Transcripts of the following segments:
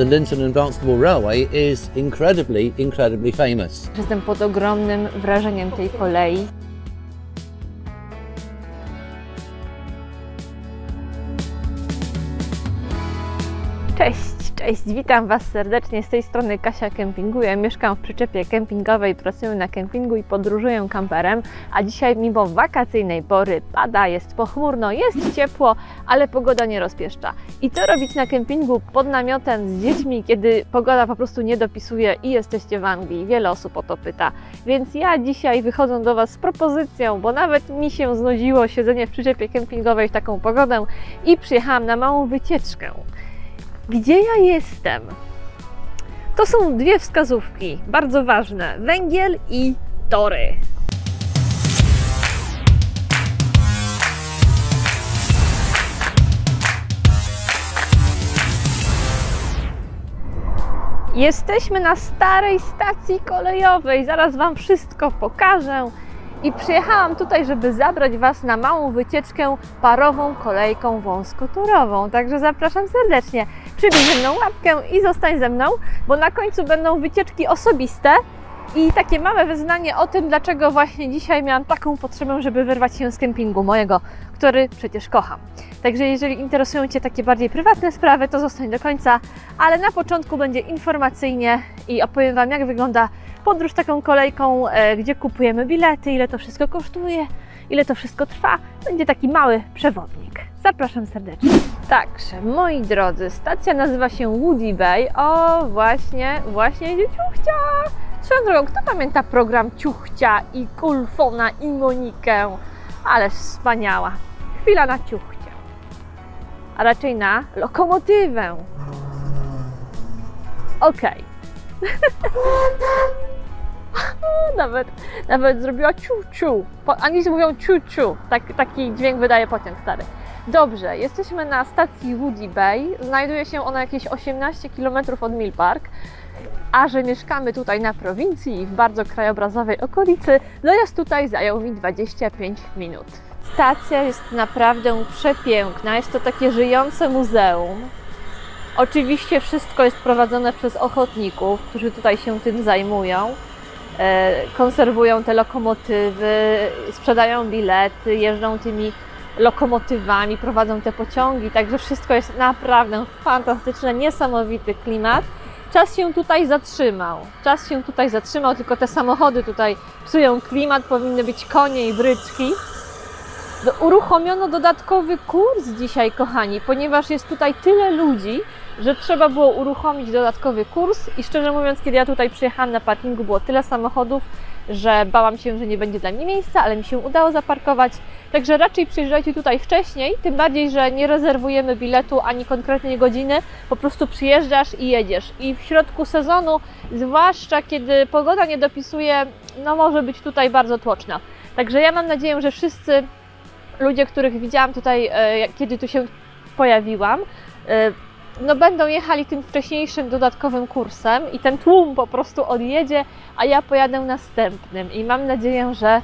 the Lynton and Barnstaple Railway is incredibly famous. Jestem pod ogromnym wrażeniem tej kolei. Cześć, witam Was serdecznie, z tej strony Kasia Kempinguje, mieszkam w przyczepie kempingowej, pracuję na kempingu i podróżuję kamperem, a dzisiaj mimo wakacyjnej pory pada, jest pochmurno, jest ciepło, ale pogoda nie rozpieszcza. I co robić na kempingu pod namiotem z dziećmi, kiedy pogoda po prostu nie dopisuje i jesteście w Anglii? Wiele osób o to pyta. Więc ja dzisiaj wychodzę do Was z propozycją, bo nawet mi się znudziło siedzenie w przyczepie kempingowej w taką pogodę i przyjechałam na małą wycieczkę. Gdzie ja jestem? To są dwie wskazówki, bardzo ważne: węgiel i tory. Jesteśmy na starej stacji kolejowej, zaraz Wam wszystko pokażę. I przyjechałam tutaj, żeby zabrać Was na małą wycieczkę parową kolejką wąskotorową. Także zapraszam serdecznie. Przybij ze mną łapkę i zostań ze mną, bo na końcu będą wycieczki osobiste i takie małe wyznanie o tym, dlaczego właśnie dzisiaj miałam taką potrzebę, żeby wyrwać się z kempingu mojego, który przecież kocham. Także jeżeli interesują Cię takie bardziej prywatne sprawy, to zostań do końca, ale na początku będzie informacyjnie i opowiem Wam, jak wygląda podróż taką kolejką, gdzie kupujemy bilety, ile to wszystko kosztuje, ile to wszystko trwa. Będzie taki mały przewodnik. Zapraszam serdecznie. Także, moi drodzy, stacja nazywa się Woody Bay. O, właśnie idzie Ciuchcia. Swoją drogą, kto pamięta program Ciuchcia i Kulfona i Monikę? Ależ wspaniała. Chwila na Ciuchcia. A raczej na lokomotywę. Okej. Nawet zrobiła ciu-ciu. Anglicy mówią ciu-ciu. Taki dźwięk wydaje pociąg stary. Dobrze, jesteśmy na stacji Woody Bay. Znajduje się ona jakieś 18 km od Millpark. A że mieszkamy tutaj na prowincji, w bardzo krajobrazowej okolicy, dojazd tutaj zajął mi 25 minut. Stacja jest naprawdę przepiękna. Jest to takie żyjące muzeum. Oczywiście wszystko jest prowadzone przez ochotników, którzy tutaj się tym zajmują. Konserwują te lokomotywy, sprzedają bilety, jeżdżą tymi lokomotywami, prowadzą te pociągi, także wszystko jest naprawdę fantastyczne, niesamowity klimat. Czas się tutaj zatrzymał, tylko te samochody tutaj psują klimat, powinny być konie i bryczki. Uruchomiono dodatkowy kurs dzisiaj, kochani, ponieważ jest tutaj tyle ludzi, że trzeba było uruchomić dodatkowy kurs i szczerze mówiąc, kiedy ja tutaj przyjechałam, na parkingu było tyle samochodów, że bałam się, że nie będzie dla mnie miejsca, ale mi się udało zaparkować. Także raczej przyjeżdżajcie tutaj wcześniej, tym bardziej, że nie rezerwujemy biletu ani konkretnej godziny, po prostu przyjeżdżasz i jedziesz. I w środku sezonu, zwłaszcza kiedy pogoda nie dopisuje, no może być tutaj bardzo tłoczna. Także ja mam nadzieję, że wszyscy ludzie, których widziałam tutaj, kiedy tu się pojawiłam, no będą jechali tym wcześniejszym dodatkowym kursem i ten tłum po prostu odjedzie, a ja pojadę następnym i mam nadzieję, że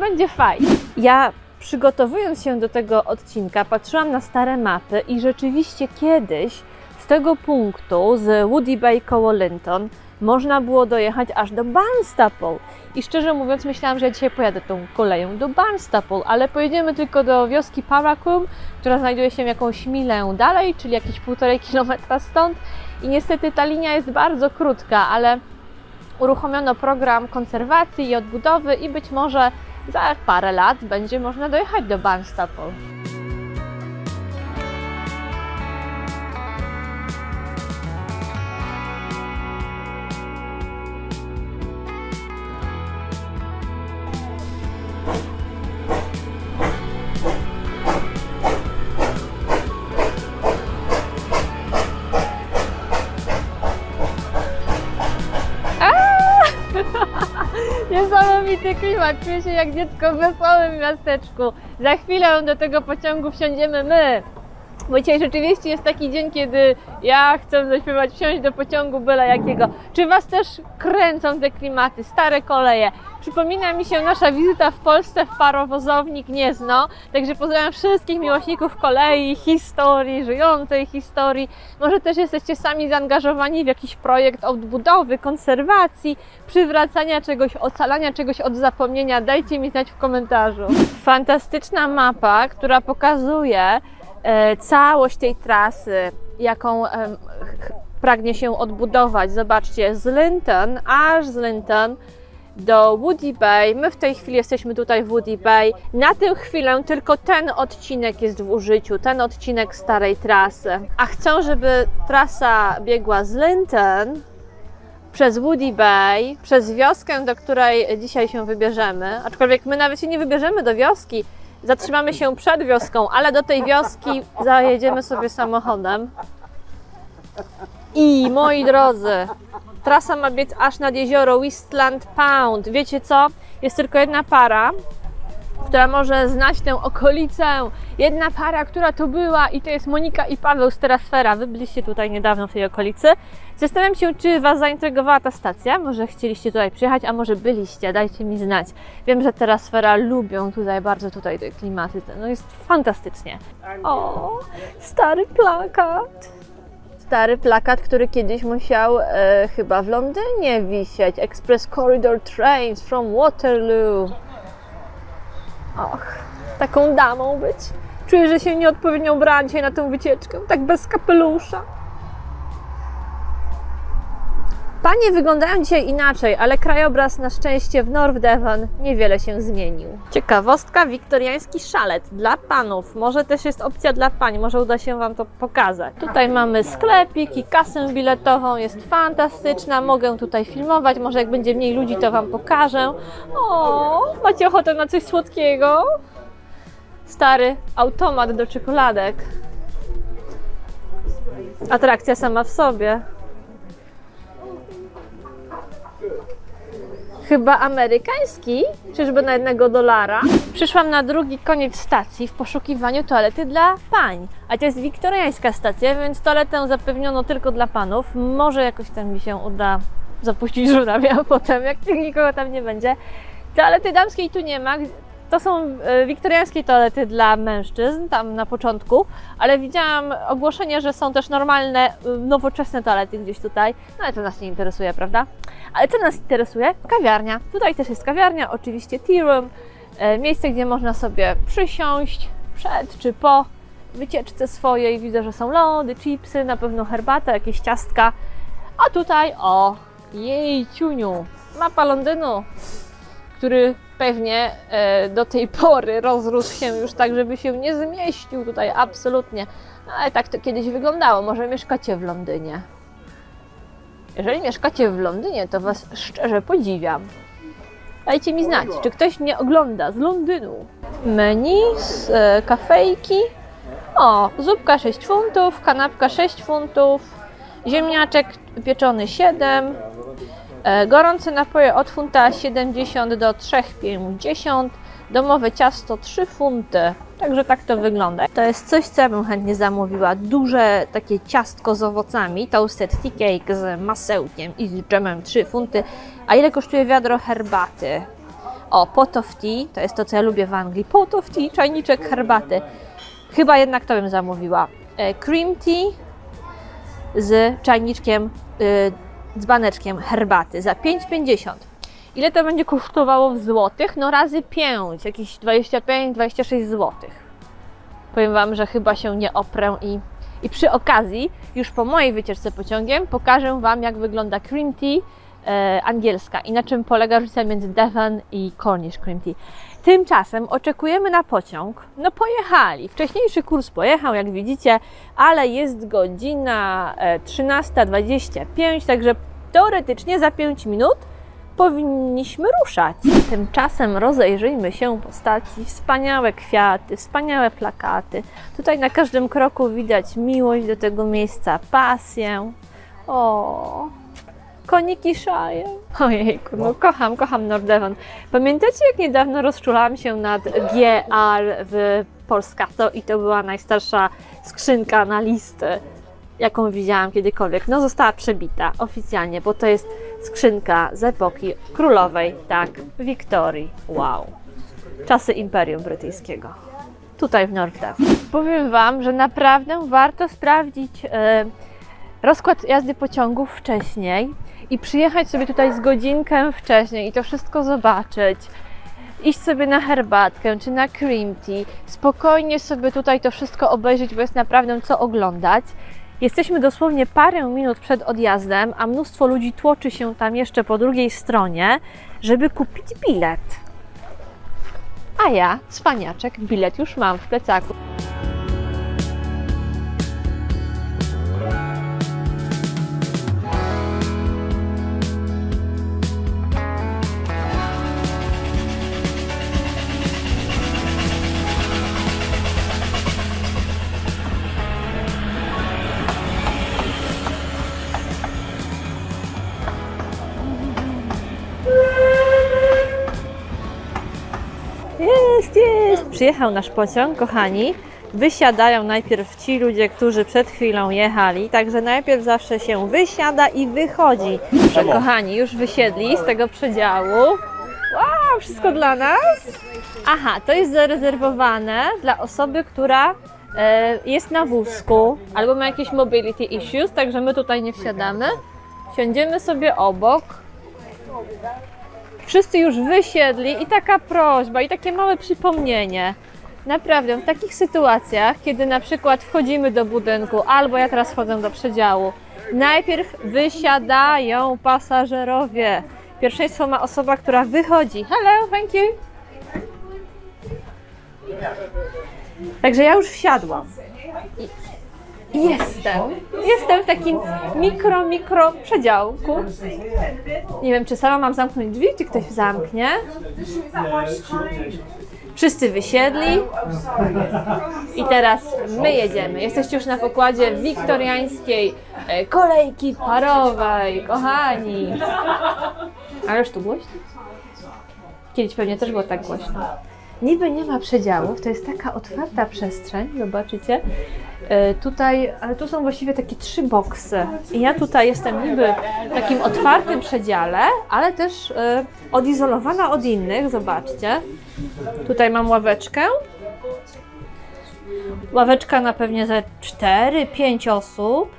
będzie fajnie. Ja, przygotowując się do tego odcinka, patrzyłam na stare mapy i rzeczywiście kiedyś z tego punktu, z Woody Bay koło Lynton, można było dojechać aż do Barnstaple. I szczerze mówiąc, myślałam, że ja dzisiaj pojadę tą koleją do Barnstaple, ale pojedziemy tylko do wioski Parracombe, która znajduje się jakąś milę dalej, czyli jakieś 1,5 km stąd. I niestety ta linia jest bardzo krótka, ale uruchomiono program konserwacji i odbudowy i być może za parę lat będzie można dojechać do Barnstaple. Niesamowity klimat, czuję się jak dziecko w wesołym miasteczku. Za chwilę do tego pociągu wsiądziemy my, Bo dzisiaj rzeczywiście jest taki dzień, kiedy ja chcę zaśpiewać, wsiąść do pociągu byle jakiego. Czy Was też kręcą te klimaty, stare koleje? Przypomina mi się nasza wizyta w Polsce w parowozowni Gniezno. Także pozdrawiam wszystkich miłośników kolei, historii, żyjącej historii. Może też jesteście sami zaangażowani w jakiś projekt odbudowy, konserwacji, przywracania czegoś, ocalania czegoś od zapomnienia. Dajcie mi znać w komentarzu. Fantastyczna mapa, która pokazuje całość tej trasy, jaką pragnie się odbudować. Zobaczcie, z Lynton, aż z Lynton do Woody Bay. My w tej chwili jesteśmy tutaj w Woody Bay. Na tę chwilę tylko ten odcinek jest w użyciu, ten odcinek starej trasy. A chcą, żeby trasa biegła z Lynton przez Woody Bay, przez wioskę, do której dzisiaj się wybierzemy. Aczkolwiek my nawet się nie wybierzemy do wioski. Zatrzymamy się przed wioską, ale do tej wioski zajedziemy sobie samochodem. I moi drodzy, trasa ma biec aż nad jezioro Westland Pound. Wiecie co? Jest tylko jedna para, która może znać tę okolicę. Jedna para, która tu była, i to jest Monika i Paweł z Terasfera. Wy byliście tutaj niedawno w tej okolicy. Zastanawiam się, czy Was zaintrygowała ta stacja. Może chcieliście tutaj przyjechać, a może byliście. Dajcie mi znać. Wiem, że Terasfera lubią tutaj bardzo te klimaty. No jest fantastycznie. O, stary plakat. Stary plakat, który kiedyś musiał chyba w Londynie wisieć. Express Corridor Trains from Waterloo. Och, taką damą być. Czuję, że się nieodpowiednio ubrałam dzisiaj na tę wycieczkę, tak bez kapelusza. Panie wyglądają dzisiaj inaczej, ale krajobraz na szczęście w North Devon niewiele się zmienił. Ciekawostka, wiktoriański szalet dla panów. Może też jest opcja dla pań, może uda się Wam to pokazać. Tutaj mamy sklepik i kasę biletową, jest fantastyczna. Mogę tutaj filmować, może jak będzie mniej ludzi, to Wam pokażę. O, macie ochotę na coś słodkiego? Stary automat do czekoladek. Atrakcja sama w sobie. Chyba amerykański? Czyżby na $1? Przyszłam na drugi koniec stacji w poszukiwaniu toalety dla pań. A to jest wiktoriańska stacja, więc toaletę zapewniono tylko dla panów. Może jakoś tam mi się uda zapuścić żurawia, a potem jak nikogo tam nie będzie. Toalety damskiej tu nie ma. To są wiktoriańskie toalety dla mężczyzn, tam na początku, ale widziałam ogłoszenie, że są też normalne, nowoczesne toalety gdzieś tutaj, no ale to nas nie interesuje, prawda? Ale co nas interesuje? Kawiarnia. Tutaj też jest kawiarnia, oczywiście tea room, miejsce, gdzie można sobie przysiąść przed czy po wycieczce swojej. Widzę, że są lody, chipsy, na pewno herbata, jakieś ciastka. A tutaj, o jej ciuniu, mapa Londynu, który pewnie do tej pory rozrósł się już tak, żeby się nie zmieścił tutaj absolutnie. No ale tak to kiedyś wyglądało. Może mieszkacie w Londynie. Jeżeli mieszkacie w Londynie, to Was szczerze podziwiam. Dajcie mi znać, czy ktoś mnie ogląda z Londynu. Menu, kafejki. O, zupka 6 funtów, kanapka 6 funtów, ziemniaczek pieczony 7. Gorące napoje od £1,70 do £3,50, domowe ciasto 3 funty, także tak to wygląda. To jest coś, co ja bym chętnie zamówiła, duże takie ciastko z owocami, toasted tea cake z masełkiem i z dżemem 3 funty. A ile kosztuje wiadro herbaty? O, pot of tea, to jest to, co ja lubię w Anglii, pot of tea, czajniczek herbaty. Chyba jednak to bym zamówiła. Cream tea z czajniczkiem dzbaneczkiem herbaty za £5,50. Ile to będzie kosztowało w złotych? No razy 5, jakieś 25-26 złotych. Powiem Wam, że chyba się nie oprę i przy okazji, już po mojej wycieczce pociągiem, pokażę Wam, jak wygląda cream tea angielska i na czym polega różnica między Devon i Cornish cream tea. Tymczasem oczekujemy na pociąg. No pojechali. Wcześniejszy kurs pojechał, jak widzicie, ale jest godzina 13:25, także teoretycznie za 5 minut powinniśmy ruszać. Tymczasem rozejrzyjmy się po stacji. Wspaniałe kwiaty, wspaniałe plakaty. Tutaj na każdym kroku widać miłość do tego miejsca, pasję. O. Koniki szaje. Ojejku, no kocham North Devon. Pamiętacie, jak niedawno rozczulałam się nad GR w Polska. I to była najstarsza skrzynka na listy, jaką widziałam kiedykolwiek. No została przebita oficjalnie, bo to jest skrzynka z epoki królowej, tak, Wiktorii. Wow. Czasy Imperium Brytyjskiego. Tutaj w North Devon. Powiem Wam, że naprawdę warto sprawdzić rozkład jazdy pociągów wcześniej i przyjechać sobie tutaj z godzinkę wcześniej i to wszystko zobaczyć. Iść sobie na herbatkę czy na cream tea, spokojnie sobie tutaj to wszystko obejrzeć, bo jest naprawdę co oglądać. Jesteśmy dosłownie parę minut przed odjazdem, a mnóstwo ludzi tłoczy się tam jeszcze po drugiej stronie, żeby kupić bilet. A ja, cwaniaczek, bilet już mam w plecaku. Przyjechał nasz pociąg, kochani. Wysiadają najpierw ci ludzie, którzy przed chwilą jechali, także najpierw zawsze się wysiada i wychodzi. Proszę, kochani, już wysiedli z tego przedziału. Wow, wszystko dla nas? Aha, to jest zarezerwowane dla osoby, która jest na wózku albo ma jakieś mobility issues, także my tutaj nie wsiadamy. Siądziemy sobie obok. Wszyscy już wysiedli i taka prośba, i takie małe przypomnienie. Naprawdę, w takich sytuacjach, kiedy na przykład wchodzimy do budynku, albo ja teraz wchodzę do przedziału, najpierw wysiadają pasażerowie. Pierwszeństwo ma osoba, która wychodzi. Hello, thank you. Także ja już wsiadłam. I jestem w takim mikro przedziałku. Nie wiem, czy sama mam zamknąć drzwi, czy ktoś zamknie. Wszyscy wysiedli i teraz my jedziemy. Jesteście już na pokładzie wiktoriańskiej kolejki parowej, kochani. Ależ tu głośno. Kiedyś pewnie też było tak głośno. Niby nie ma przedziałów, to jest taka otwarta przestrzeń, zobaczycie. Tutaj, ale tu są właściwie takie trzy boksy i ja tutaj jestem niby w takim otwartym przedziale, ale też odizolowana od innych, zobaczcie. Tutaj mam ławeczkę. Ławeczka na pewnie ze 4-5 osób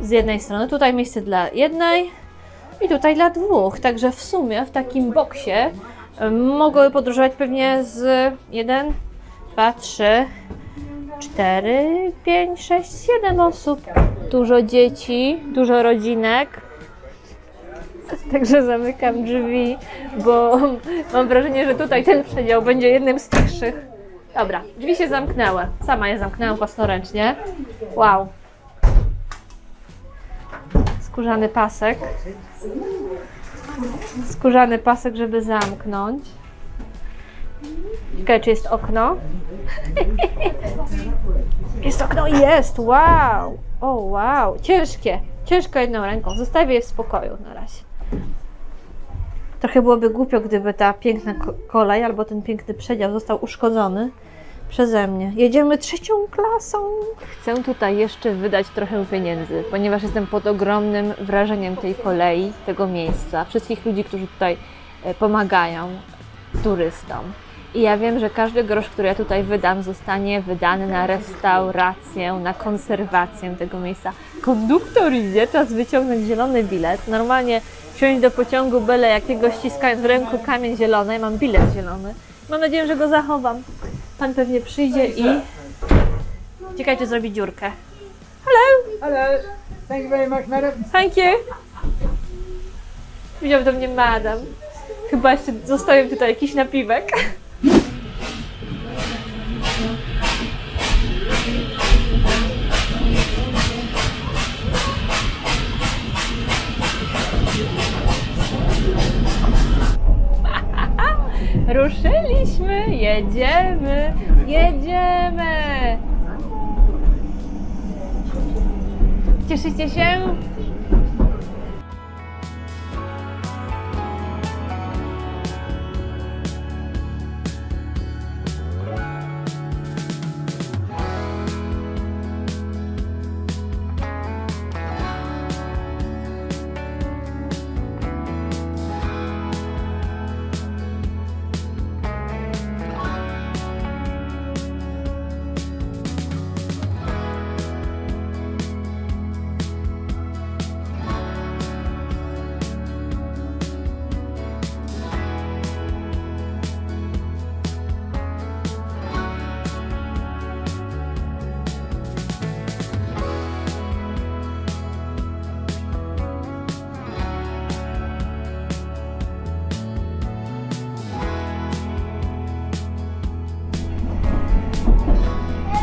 z jednej strony. Tutaj miejsce dla jednej i tutaj dla dwóch, także w sumie w takim boksie mogły podróżować pewnie z 1, 2, 3, 4, 5, 6, 7 osób. Dużo dzieci, dużo rodzinek. Także zamykam drzwi, bo mam wrażenie, że tutaj ten przedział będzie jednym z cichszych. Dobra, drzwi się zamknęły. Sama je zamknęłam własnoręcznie. Wow. Skórzany pasek. Skórzany pasek, żeby zamknąć. Ciekawe, czy jest okno? Jest okno i jest! Wow! O, wow! Ciężkie! Ciężko jedną ręką. Zostawię je w spokoju na razie. Trochę byłoby głupio, gdyby ta piękna kolej albo ten piękny przedział został uszkodzony przeze mnie. Jedziemy trzecią klasą! Chcę tutaj jeszcze wydać trochę pieniędzy, ponieważ jestem pod ogromnym wrażeniem tej kolei, tego miejsca, wszystkich ludzi, którzy tutaj pomagają turystom. I ja wiem, że każdy grosz, który ja tutaj wydam, zostanie wydany na restaurację, na konserwację tego miejsca. Konduktor idzie, czas wyciągnąć zielony bilet. Normalnie wsiąść do pociągu byle jakiego, ściskając w ręku kamień zielony. Mam bilet zielony. Mam nadzieję, że go zachowam. Pan pewnie przyjdzie i... Czekajcie, zrobi dziurkę. Hello! Hello! Thank you very much, madam. Thank you! Widział do mnie madam. Chyba jeszcze zostawiam tutaj jakiś napiwek. Ruszyliśmy, jedziemy, jedziemy! Cieszycie się?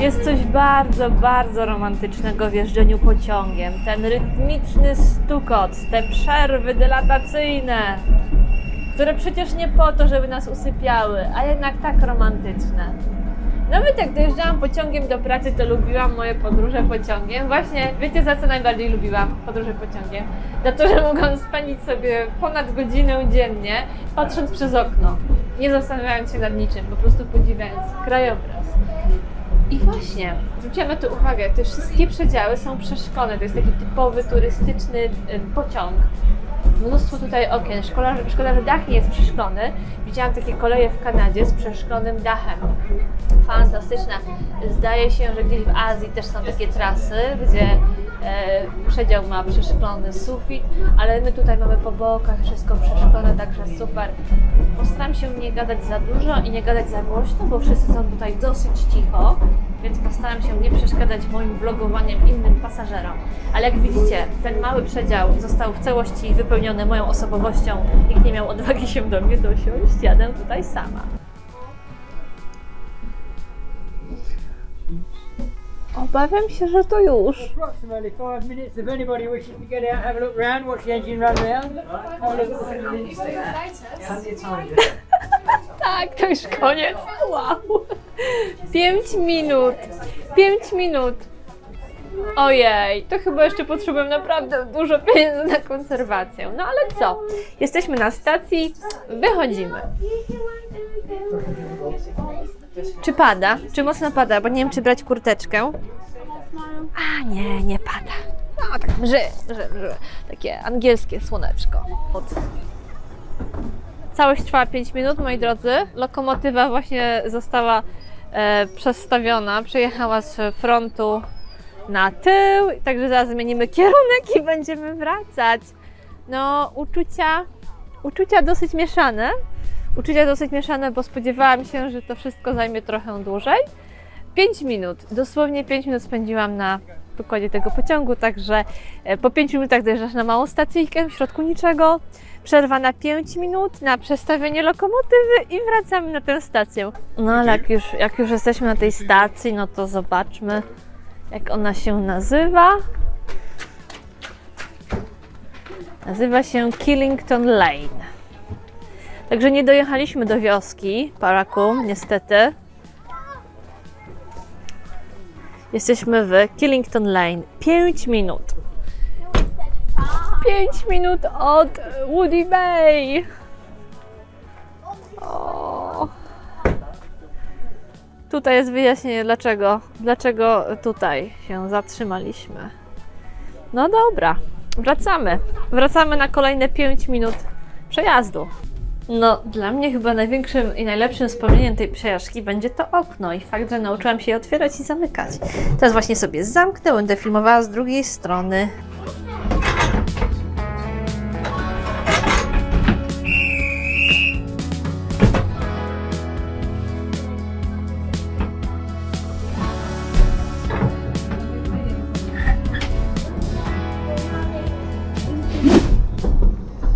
Jest coś bardzo, bardzo romantycznego w jeżdżeniu pociągiem. Ten rytmiczny stukot, te przerwy dylatacyjne, które przecież nie po to, żeby nas usypiały, a jednak tak romantyczne. Nawet jak dojeżdżałam pociągiem do pracy, to lubiłam moje podróże pociągiem. Właśnie, wiecie za co najbardziej lubiłam podróże pociągiem? Za to, że mogłam spędzić sobie ponad godzinę dziennie, patrząc przez okno, nie zastanawiając się nad niczym, po prostu podziwiając krajobraz. I właśnie, zwróciłem na to uwagę, te wszystkie przedziały są przeszklone, to jest taki typowy turystyczny pociąg. Mnóstwo tutaj okien, szkoda, że dach nie jest przeszklony. Widziałam takie koleje w Kanadzie z przeszklonym dachem. Fantastyczne. Zdaje się, że gdzieś w Azji też są takie trasy, gdzie przedział ma przeszklony sufit, ale my tutaj mamy po bokach wszystko przeszklone, także super. Postaram się nie gadać za dużo i nie gadać za głośno, bo wszyscy są tutaj dosyć cicho, więc postaram się nie przeszkadzać moim vlogowaniem innym pasażerom. Ale jak widzicie, ten mały przedział został w całości wypełniony moją osobowością. Nikt nie miał odwagi się do mnie dosiąść, jadę tutaj sama. Obawiam się, że to już. Tak, to już koniec. Wow. 5 minut. 5 minut. Ojej, to chyba jeszcze potrzebuję naprawdę dużo pieniędzy na konserwację. No ale co? Jesteśmy na stacji, wychodzimy. Czy pada? Czy mocno pada? Bo nie wiem, czy brać kurteczkę. A nie, nie pada. No tak mrzy. Takie angielskie słoneczko. Całość trwała 5 minut, moi drodzy. Lokomotywa właśnie została przestawiona, przejechała z frontu na tył, także zaraz zmienimy kierunek i będziemy wracać. No, uczucia dosyć mieszane. Uczucia dosyć mieszane, bo spodziewałam się, że to wszystko zajmie trochę dłużej. 5 minut, dosłownie 5 minut spędziłam na pokładzie tego pociągu, także po 5 minutach dojeżdżasz na małą stacyjkę, w środku niczego, przerwa na 5 minut na przestawienie lokomotywy i wracamy na tę stację. No ale jak już jesteśmy na tej stacji, no to zobaczmy, jak ona się nazywa. Nazywa się Killington Lane. Także nie dojechaliśmy do wioski Parracombe, niestety. Jesteśmy w Killington Lane. 5 minut. 5 minut od Woody Bay. O. Tutaj jest wyjaśnienie, dlaczego tutaj się zatrzymaliśmy. No dobra, wracamy. Wracamy na kolejne 5 minut przejazdu. No, dla mnie chyba największym i najlepszym wspomnieniem tej przejażdżki będzie to okno i fakt, że nauczyłam się je otwierać i zamykać. Teraz właśnie sobie zamknę, będę filmowała z drugiej strony.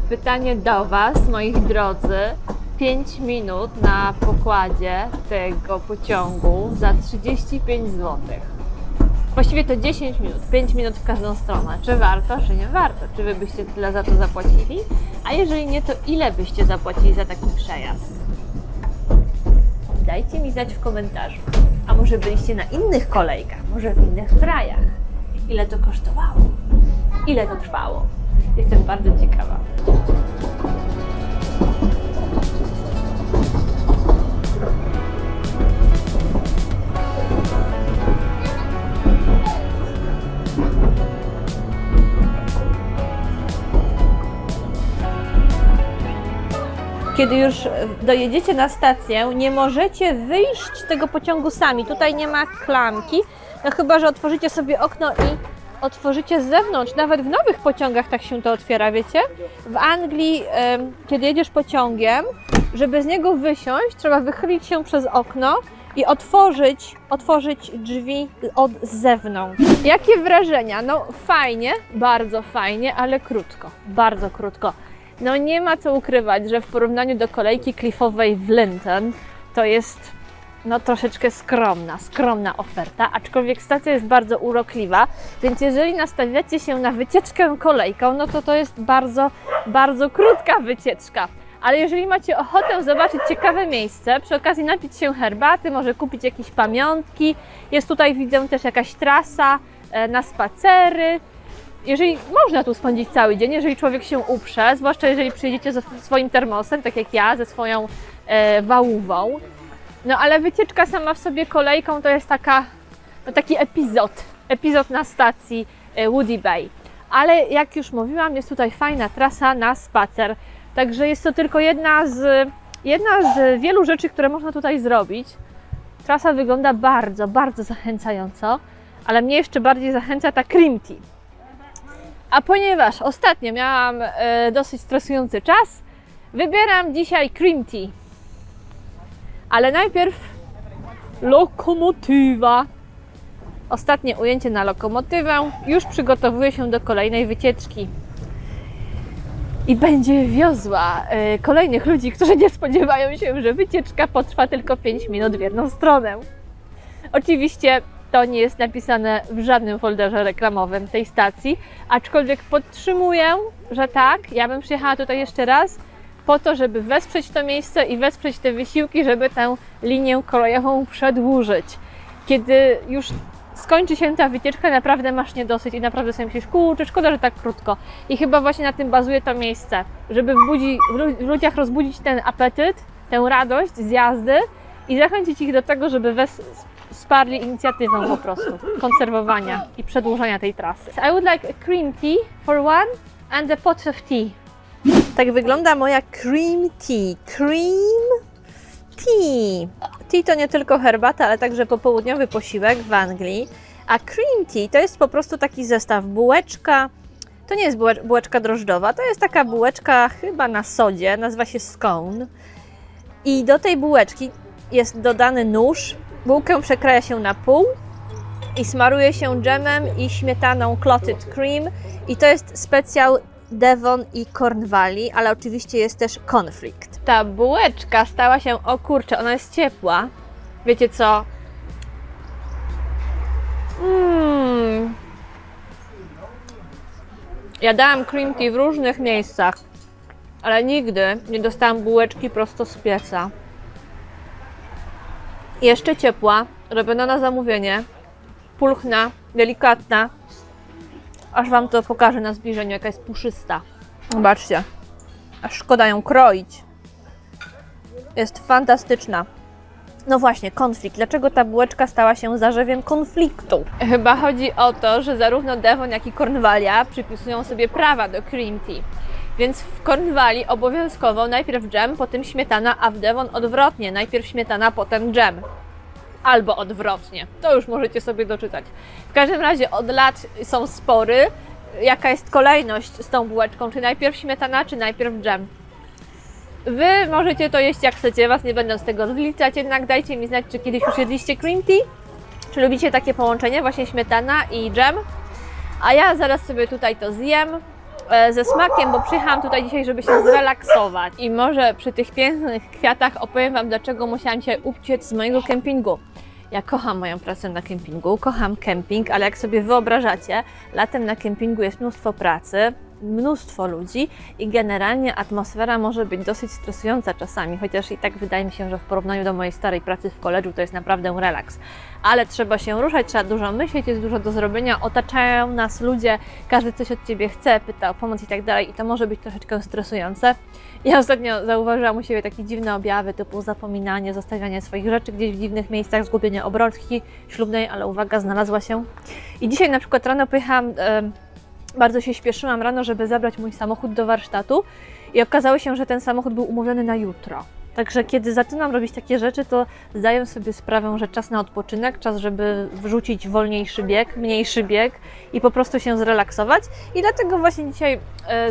Pytanie do Was, moi drodzy, 5 minut na pokładzie tego pociągu za 35 zł. Właściwie to 10 minut, 5 minut w każdą stronę. Czy warto, czy nie warto? Czy Wy byście tyle za to zapłacili? A jeżeli nie, to ile byście zapłacili za taki przejazd? Dajcie mi znać w komentarzu. A może byliście na innych kolejkach, może w innych krajach? Ile to kosztowało? Ile to trwało? Jestem bardzo ciekawa. Kiedy już dojedziecie na stację, nie możecie wyjść z tego pociągu sami. Tutaj nie ma klamki, no chyba że otworzycie sobie okno i otworzycie z zewnątrz, nawet w nowych pociągach tak się to otwiera, wiecie? W Anglii, kiedy jedziesz pociągiem, żeby z niego wysiąść, trzeba wychylić się przez okno i otworzyć drzwi od zewnątrz. Jakie wrażenia? No fajnie, bardzo fajnie, ale krótko, bardzo krótko. No nie ma co ukrywać, że w porównaniu do kolejki klifowej w Lynton to jest no troszeczkę skromna oferta, aczkolwiek stacja jest bardzo urokliwa, więc jeżeli nastawiacie się na wycieczkę kolejką, no to to jest bardzo krótka wycieczka. Ale jeżeli macie ochotę zobaczyć ciekawe miejsce, przy okazji napić się herbaty, może kupić jakieś pamiątki, jest tutaj, widzę, też jakaś trasa na spacery. Jeżeli można tu spędzić cały dzień, jeżeli człowiek się uprze, zwłaszcza jeżeli przyjedziecie ze swoim termosem, tak jak ja, ze swoją wałówą. No ale wycieczka sama w sobie kolejką to jest taka, no, taki epizod na stacji Woody Bay. Ale jak już mówiłam, jest tutaj fajna trasa na spacer. Także jest to tylko jedna z wielu rzeczy, które można tutaj zrobić. Trasa wygląda bardzo zachęcająco, ale mnie jeszcze bardziej zachęca ta cream tea. A ponieważ ostatnio miałam dosyć stresujący czas, wybieram dzisiaj cream tea. Ale najpierw lokomotywa. Ostatnie ujęcie na lokomotywę. Już przygotowuję się do kolejnej wycieczki. I będzie wiozła kolejnych ludzi, którzy nie spodziewają się, że wycieczka potrwa tylko 5 minut w jedną stronę. Oczywiście to nie jest napisane w żadnym folderze reklamowym tej stacji, aczkolwiek podtrzymuję, że tak, ja bym przyjechała tutaj jeszcze raz po to, żeby wesprzeć to miejsce i wesprzeć te wysiłki, żeby tę linię kolejową przedłużyć. Kiedy już skończy się ta wycieczka, naprawdę masz niedosyć i naprawdę sobie myślisz, kurczę, szkoda, że tak krótko. I chyba właśnie na tym bazuje to miejsce, żeby w ludziach rozbudzić ten apetyt, tę radość z jazdy i zachęcić ich do tego, żeby wsparli inicjatywę po prostu konserwowania i przedłużania tej trasy. I would like a cream tea for one and a pot of tea. Tak wygląda moja cream tea. Cream tea. Tea to nie tylko herbata, ale także popołudniowy posiłek w Anglii. A cream tea to jest po prostu taki zestaw. Bułeczka, to nie jest bułeczka drożdżowa, to jest taka bułeczka chyba na sodzie, nazywa się scone. I do tej bułeczki jest dodany nóż, bułkę przekraja się na pół i smaruje się dżemem i śmietaną clotted cream. I to jest specjał Devon i Cornwalli, ale oczywiście jest też konflikt. Ta bułeczka stała się, o kurczę, ona jest ciepła. Wiecie co? Ja dałam cream tea w różnych miejscach, ale nigdy nie dostałam bułeczki prosto z pieca. Jeszcze ciepła, robiona na zamówienie, pulchna, delikatna. Aż Wam to pokażę na zbliżeniu, jaka jest puszysta. Zobaczcie, aż szkoda ją kroić. Jest fantastyczna. No właśnie, konflikt. Dlaczego ta bułeczka stała się zarzewiem konfliktu? Chyba chodzi o to, że zarówno Devon, jak i Cornwallia przypisują sobie prawa do cream tea. Więc w Cornwalli obowiązkowo najpierw dżem, potem śmietana, a w Devon odwrotnie. Najpierw śmietana, potem dżem. Albo odwrotnie. To już możecie sobie doczytać. W każdym razie od lat są spory, jaka jest kolejność z tą bułeczką, czy najpierw śmietana, czy najpierw dżem. Wy możecie to jeść jak chcecie, Was nie będę z tego rozliczać, jednak dajcie mi znać, czy kiedyś już jedliście cream tea, czy lubicie takie połączenie, właśnie śmietana i dżem. A ja zaraz sobie tutaj to zjem ze smakiem, bo przyjechałam tutaj dzisiaj, żeby się zrelaksować. I może przy tych pięknych kwiatach opowiem Wam, dlaczego musiałam się uciec z mojego kempingu. Ja kocham moją pracę na kempingu, kocham kemping, ale jak sobie wyobrażacie, latem na kempingu jest mnóstwo pracy, mnóstwo ludzi i generalnie atmosfera może być dosyć stresująca czasami, chociaż i tak wydaje mi się, że w porównaniu do mojej starej pracy w koledżu to jest naprawdę relaks. Ale trzeba się ruszać, trzeba dużo myśleć, jest dużo do zrobienia, otaczają nas ludzie, każdy coś od Ciebie chce, pyta o pomoc i tak dalej i to może być troszeczkę stresujące. Ja ostatnio zauważyłam u siebie takie dziwne objawy typu zapominanie, zostawianie swoich rzeczy gdzieś w dziwnych miejscach, zgubienie obrączki ślubnej, ale uwaga, znalazła się. I dzisiaj na przykład rano pojechałam, bardzo się śpieszyłam rano, żeby zabrać mój samochód do warsztatu i okazało się, że ten samochód był umówiony na jutro. Także kiedy zaczynam robić takie rzeczy, to zdaję sobie sprawę, że czas na odpoczynek, czas, żeby wrzucić wolniejszy bieg, mniejszy bieg i po prostu się zrelaksować. I dlatego właśnie dzisiaj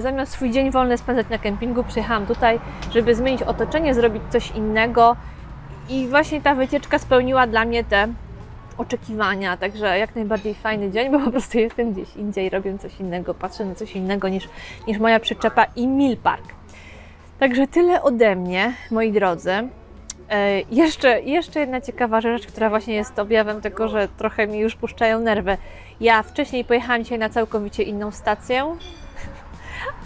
zamiast swój dzień wolny spędzać na kempingu, przyjechałam tutaj, żeby zmienić otoczenie, zrobić coś innego i właśnie ta wycieczka spełniła dla mnie te oczekiwania, także jak najbardziej fajny dzień, bo po prostu jestem gdzieś indziej, robię coś innego, patrzę na coś innego niż moja przyczepa i Millpark. Także tyle ode mnie, moi drodzy. Jeszcze jedna ciekawa rzecz, która właśnie jest objawem tego, że trochę mi już puszczają nerwy. Ja wcześniej pojechałam dzisiaj na całkowicie inną stację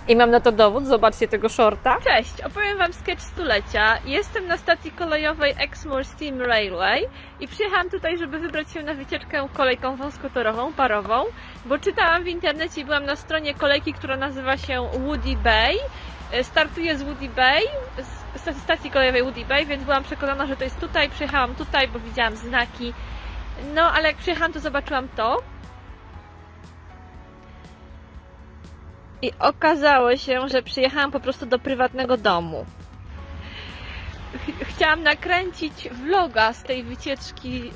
i mam na to dowód, zobaczcie tego shorta. Cześć, opowiem Wam sketch stulecia. Jestem na stacji kolejowej Exmoor Steam Railway i przyjechałam tutaj, żeby wybrać się na wycieczkę kolejką wąskotorową, parową, bo czytałam w internecie i byłam na stronie kolejki, która nazywa się Woody Bay. Startuję z Woody Bay, z stacji kolejowej Woody Bay, więc byłam przekonana, że to jest tutaj. Przyjechałam tutaj, bo widziałam znaki. No, ale jak przyjechałam, to zobaczyłam to. I okazało się, że przyjechałam po prostu do prywatnego domu. Chciałam nakręcić vloga z tej wycieczki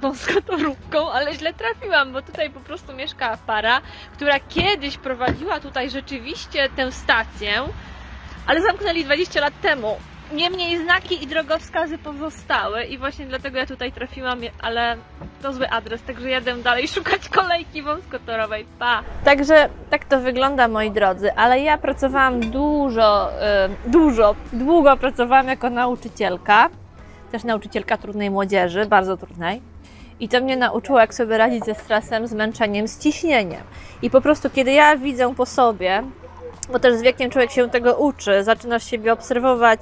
wąskotorówką, ale źle trafiłam, bo tutaj po prostu mieszkała para, która kiedyś prowadziła tutaj rzeczywiście tę stację, ale zamknęli 20 lat temu. Niemniej znaki i drogowskazy pozostały i właśnie dlatego ja tutaj trafiłam, ale to zły adres, także jadę dalej szukać kolejki wąskotorowej, pa! Także tak to wygląda, moi drodzy, ale ja pracowałam długo pracowałam jako nauczycielka, też nauczycielka trudnej młodzieży, bardzo trudnej. I to mnie nauczyło, jak sobie radzić ze stresem, zmęczeniem, z ciśnieniem. I po prostu, kiedy ja widzę po sobie, bo też z wiekiem człowiek się tego uczy, zaczynasz siebie obserwować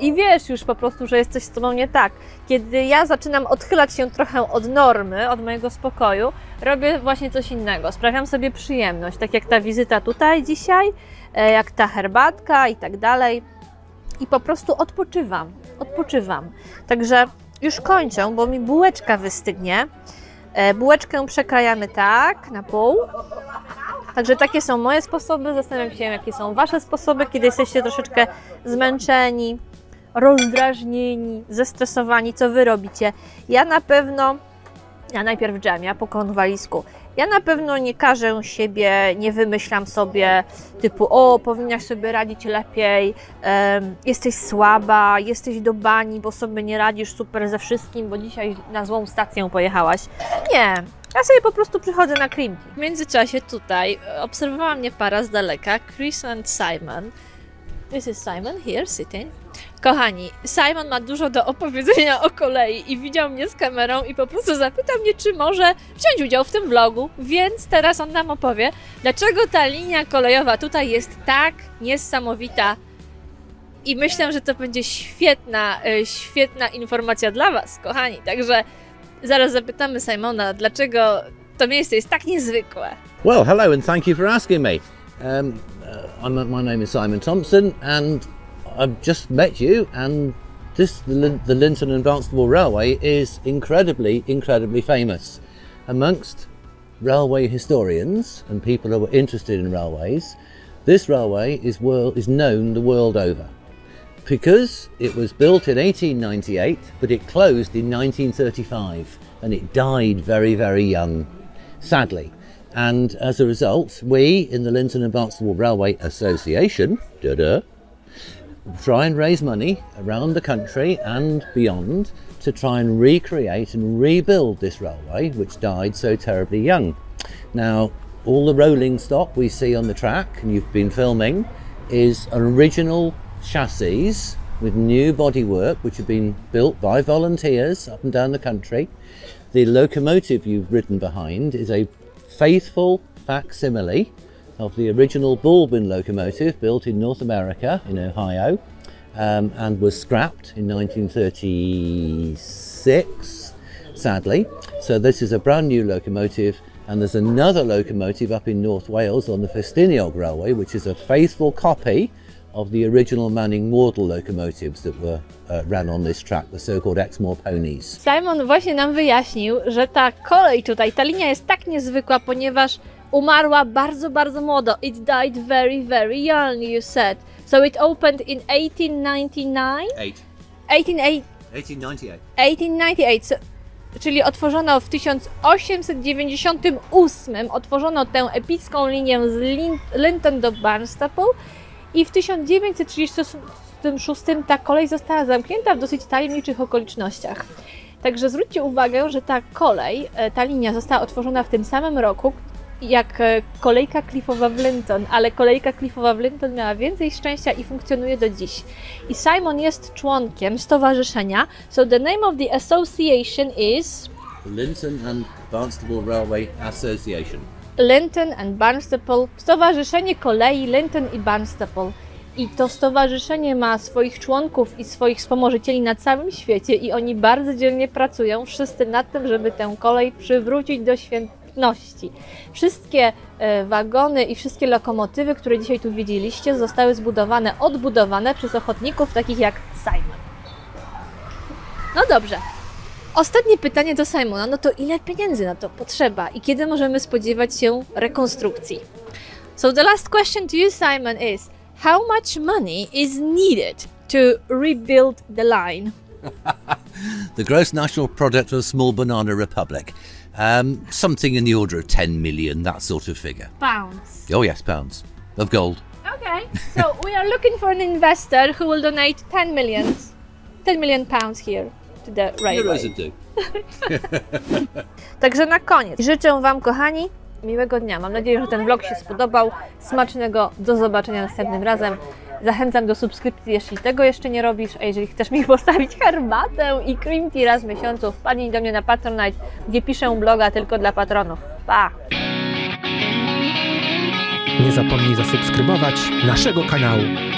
i wiesz już po prostu, że jest coś z Tobą nie tak. Kiedy ja zaczynam odchylać się trochę od normy, od mojego spokoju, robię właśnie coś innego, sprawiam sobie przyjemność, tak jak ta wizyta tutaj dzisiaj, jak ta herbatka i tak dalej. I po prostu odpoczywam. Także już kończę, bo mi bułeczka wystygnie. Bułeczkę przekrajamy tak, na pół. Także takie są moje sposoby, zastanawiam się, jakie są Wasze sposoby, kiedy jesteście troszeczkę zmęczeni, rozdrażnieni, zestresowani, co Wy robicie. Ja najpierw dżemia po konwalisku. Ja na pewno nie karzę siebie, nie wymyślam sobie typu o, powinnaś sobie radzić lepiej, jesteś słaba, jesteś do bani, bo sobie nie radzisz super ze wszystkim, bo dzisiaj na złą stację pojechałaś. Nie, ja sobie po prostu przychodzę na klimki. W międzyczasie tutaj obserwowała mnie para z daleka, Chris and Simon. This is Simon here sitting. Kochani, Simon ma dużo do opowiedzenia o kolei i widział mnie z kamerą i po prostu zapytał mnie, czy może wziąć udział w tym vlogu, więc teraz on nam opowie, dlaczego ta linia kolejowa tutaj jest tak niesamowita i myślę, że to będzie świetna informacja dla Was, kochani. Także zaraz zapytamy Simona, dlaczego to miejsce jest tak niezwykłe. Well, hello and thank you for asking me. My name is Simon Thompson and I've just met you, and the Lynton and Barnstaple Railway is incredibly famous amongst railway historians and people who are interested in railways. This railway is known the world over because it was built in 1898, but it closed in 1935 and it died very, very young, sadly. And as a result, we in the Lynton and Barnstaple Railway Association try and raise money around the country and beyond to try and recreate and rebuild this railway, which died so terribly young. Now, all the rolling stock we see on the track, and you've been filming, is an original chassis with new bodywork, which have been built by volunteers up and down the country. The locomotive you've ridden behind is a faithful facsimile of the original Baldwin locomotive built in North America in Ohio, and was scrapped in 1936, sadly. So this is a brand new locomotive, and there's another locomotive up in North Wales on the Ffestiniog Railway, which is a faithful copy of the original Manning Wardle locomotives that were ran on this track, the so-called Exmoor Ponies. Simon właśnie nam wyjaśnił, że ta kolej tutaj, ta linia jest tak niezwykła, ponieważ umarła bardzo, bardzo młodo. It died very, very young, you said. So it opened in 1899? 1898. 1898. So, czyli otworzono w 1898, otworzono tę epicką linię z Lynton do Barnstaple. I w 1936 ta kolej została zamknięta w dosyć tajemniczych okolicznościach. Także zwróćcie uwagę, że ta kolej, ta linia została otworzona w tym samym roku, jak kolejka klifowa w Lynton, ale kolejka klifowa w Lynton miała więcej szczęścia i funkcjonuje do dziś. I Simon jest członkiem stowarzyszenia, so the name of the association is... Lynton and Barnstaple Railway Association. Lynton and Barnstaple, Stowarzyszenie Kolei Lynton i Barnstaple. I to stowarzyszenie ma swoich członków i swoich wspomożycieli na całym świecie i oni bardzo dzielnie pracują wszyscy nad tym, żeby tę kolej przywrócić do świetności. Wszystkie wagony i wszystkie lokomotywy, które dzisiaj tu widzieliście, zostały zbudowane, odbudowane przez ochotników takich jak Simon. No dobrze. Ostatnie pytanie do Simona, no to ile pieniędzy na to potrzeba i kiedy możemy spodziewać się rekonstrukcji? So the last question to you, Simon, is how much money is needed to rebuild the line? The gross national product of a small banana republic. Something in the order of 10 million, that sort of figure. Pounds? Oh yes, pounds. Of gold. Okay, so we are looking for an investor who will donate 10 million pounds here. Także na koniec życzę Wam, kochani, miłego dnia. Mam nadzieję, że ten vlog się spodobał. Smacznego, do zobaczenia następnym razem. Zachęcam do subskrypcji, jeśli tego jeszcze nie robisz, a jeżeli chcesz mi postawić herbatę i cream tea raz w miesiącu, wpadnij do mnie na Patronite, gdzie piszę bloga tylko dla patronów. Pa! Nie zapomnij zasubskrybować naszego kanału.